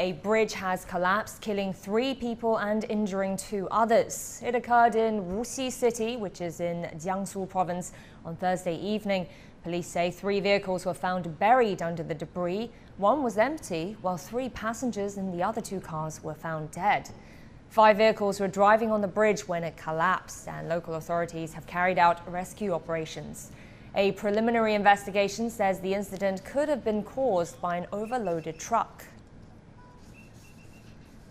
A bridge has collapsed, killing 3 people and injuring 2 others. It occurred in Wuxi City, which is in Jiangsu Province, on Thursday evening. Police say 3 vehicles were found buried under the debris. One was empty, while 3 passengers in the other 2 cars were found dead. 5 vehicles were driving on the bridge when it collapsed, and local authorities have carried out rescue operations. A preliminary investigation says the incident could have been caused by an overloaded truck.